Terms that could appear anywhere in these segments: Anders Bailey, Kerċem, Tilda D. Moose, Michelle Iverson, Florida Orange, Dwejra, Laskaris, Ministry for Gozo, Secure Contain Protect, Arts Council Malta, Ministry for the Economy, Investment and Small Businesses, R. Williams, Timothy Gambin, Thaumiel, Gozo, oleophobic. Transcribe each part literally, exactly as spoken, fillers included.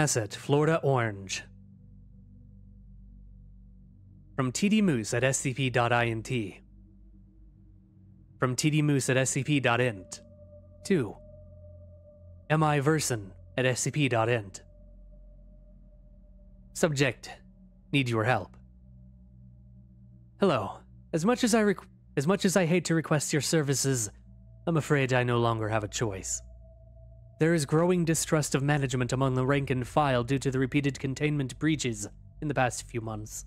Asset, Florida Orange. From T D Moose at S C P dot int. From T D Moose at S C P dot int. two. M. Iverson at S C P dot int. Subject: need your help. Hello. As much as I requ as much as I hate to request your services, I'm afraid I no longer have a choice. There is growing distrust of management among the rank and file due to the repeated containment breaches in the past few months,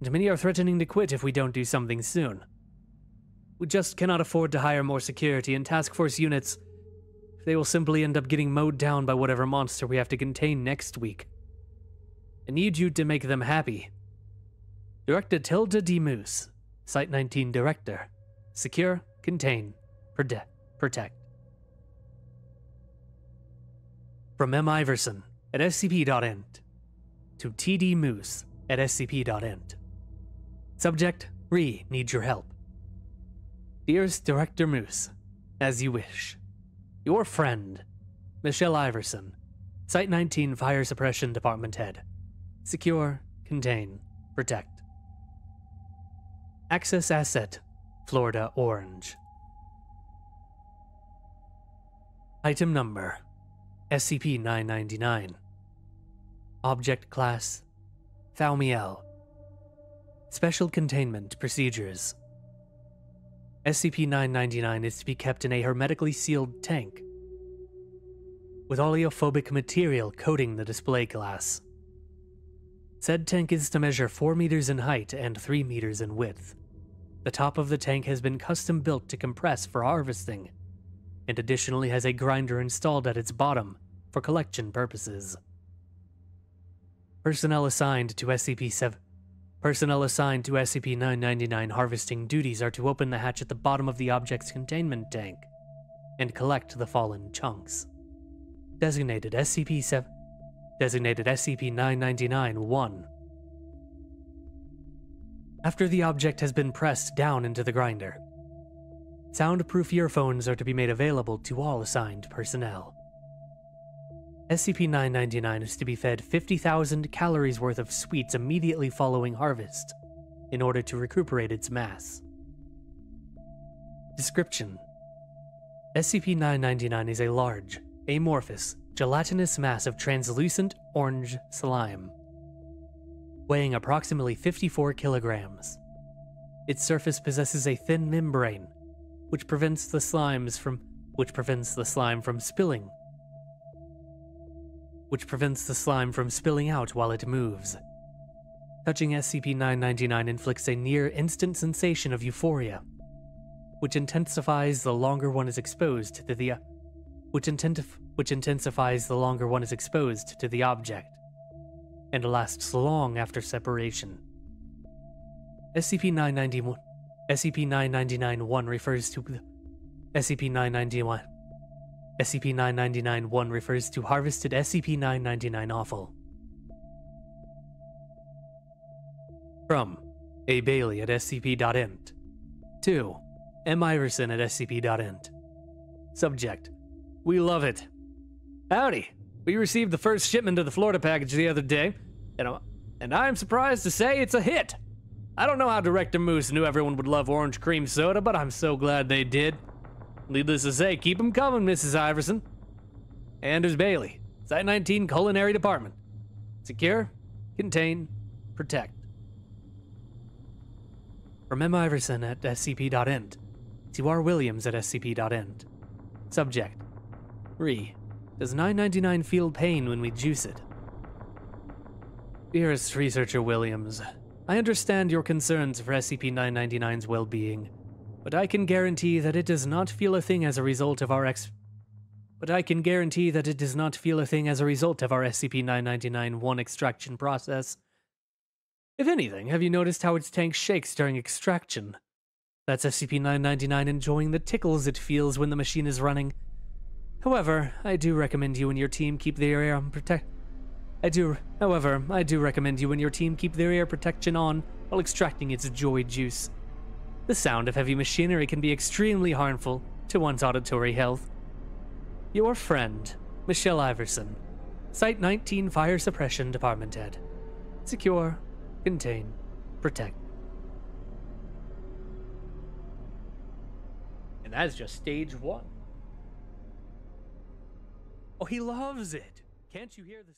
and many are threatening to quit if we don't do something soon. We just cannot afford to hire more security and task force units. They will simply end up getting mowed down by whatever monster we have to contain next week. I need you to make them happy. Director Tilda D. Moose, Site nineteen Director. Secure, Contain, Protect. From M. Iverson at S C P dot int to T D Moose at S C P dot int. Subject: Re needs your help. Dearest Director Moose, as you wish. Your friend, Michelle Iverson, Site nineteen Fire Suppression Department Head. Secure, Contain, Protect. Access Asset, Florida Orange. Item Number: S C P nine ninety-nine. Object Class: Thaumiel. Special Containment Procedures: S C P nine ninety-nine is to be kept in a hermetically sealed tank, with oleophobic material coating the display glass. Said tank is to measure four meters in height and three meters in width. The top of the tank has been custom built to compress for harvesting, and additionally has a grinder installed at its bottom for collection purposes. Personnel assigned to S C P seven. Personnel assigned to S C P nine ninety-nine harvesting duties are to open the hatch at the bottom of the object's containment tank and collect the fallen chunks. Designated S C P seven. Designated S C P nine ninety-nine dash one. After the object has been pressed down into the grinder, soundproof earphones are to be made available to all assigned personnel. S C P nine ninety-nine is to be fed fifty thousand calories worth of sweets immediately following harvest in order to recuperate its mass. Description: S C P nine ninety-nine is a large, amorphous, gelatinous mass of translucent orange slime, weighing approximately fifty-four kilograms. Its surface possesses a thin membrane, which prevents the slimes from which prevents the slime from spilling. which prevents the slime from spilling out while it moves. Touching S C P nine ninety-nine inflicts a near-instant sensation of euphoria, which intensifies the longer one is exposed to the which intensif which intensifies the longer one is exposed to the object, and lasts long after separation. S C P nine ninety-one S C P nine ninety-nine dash one refers to S C P nine ninety-one. S C P nine ninety-nine dash one refers to harvested S C P nine ninety-nine offal. From A. Bailey at S C P dot int to M. Iverson at S C P dot int. Subject: We love it. Howdy. We received the first shipment of the Florida package the other day, and I'm, and I'm surprised to say it's a hit. I don't know how Director Moose knew everyone would love orange cream soda, but I'm so glad they did. Needless to say, keep them coming, Missus Iverson. Anders Bailey, Site nineteen Culinary Department. Secure, Contain, Protect. From M. Iverson at S C P dot int to R. Williams at S C P dot int. Subject: Re, does nine ninety-nine feel pain when we juice it? Dearest Researcher Williams, I understand your concerns for S C P nine ninety-nine's well-being, but I can guarantee that it does not feel a thing as a result of our ex- But I can guarantee that it does not feel a thing as a result of our S C P nine ninety-nine dash one extraction process. If anything, have you noticed how its tank shakes during extraction? That's S C P nine ninety-nine enjoying the tickles it feels when the machine is running. However, I do recommend you and your team keep their air protect. I do. However, I do recommend you and your team keep their air protection on while extracting its joy juice. The sound of heavy machinery can be extremely harmful to one's auditory health. Your friend, Michelle Iverson, Site nineteen Fire Suppression Department Head. Secure, contain, protect. And that's just stage one. Oh, he loves it. Can't you hear this?